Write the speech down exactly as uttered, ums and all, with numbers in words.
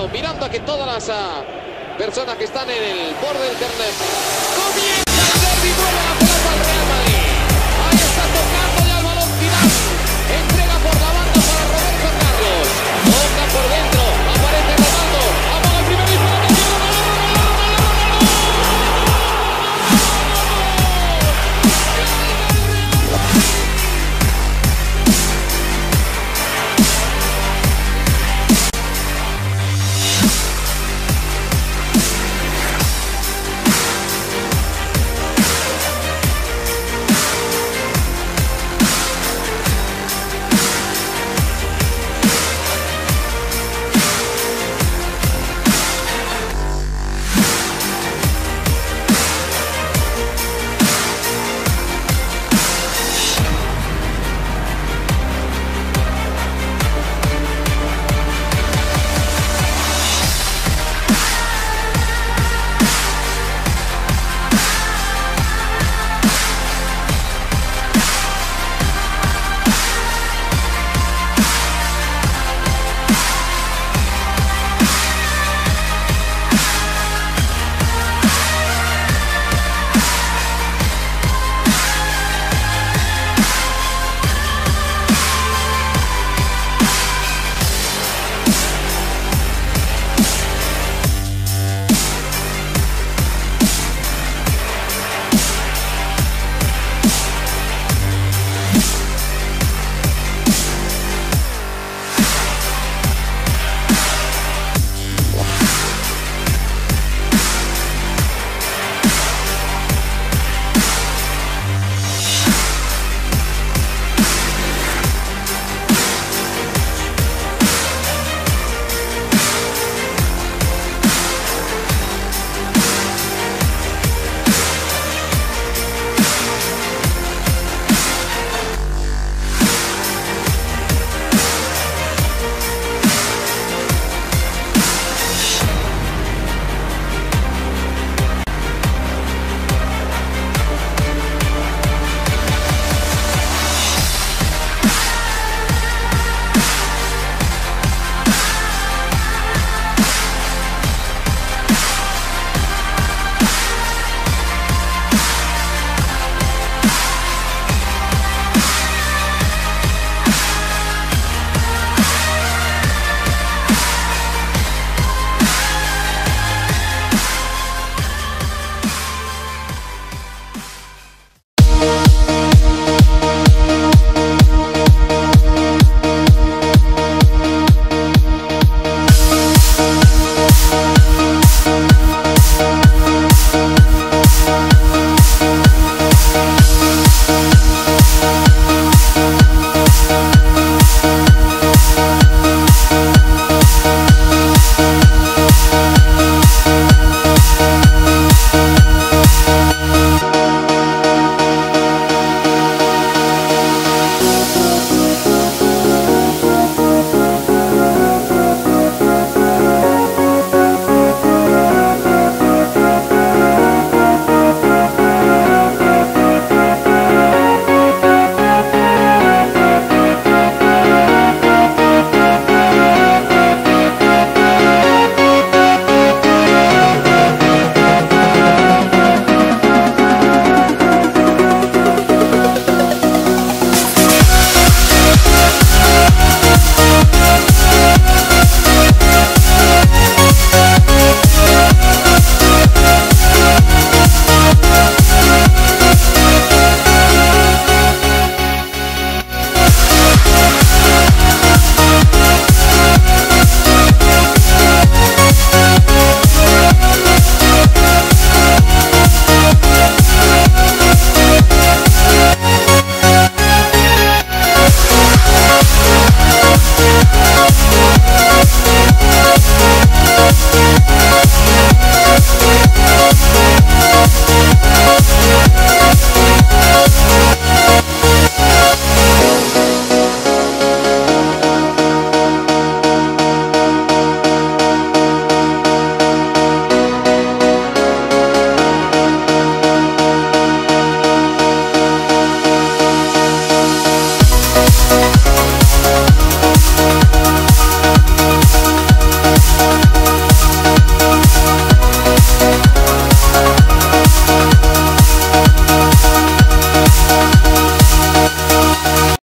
lado, mirando a que todas las uh, personas que están en el borde del internet comienzan a hacer viruela.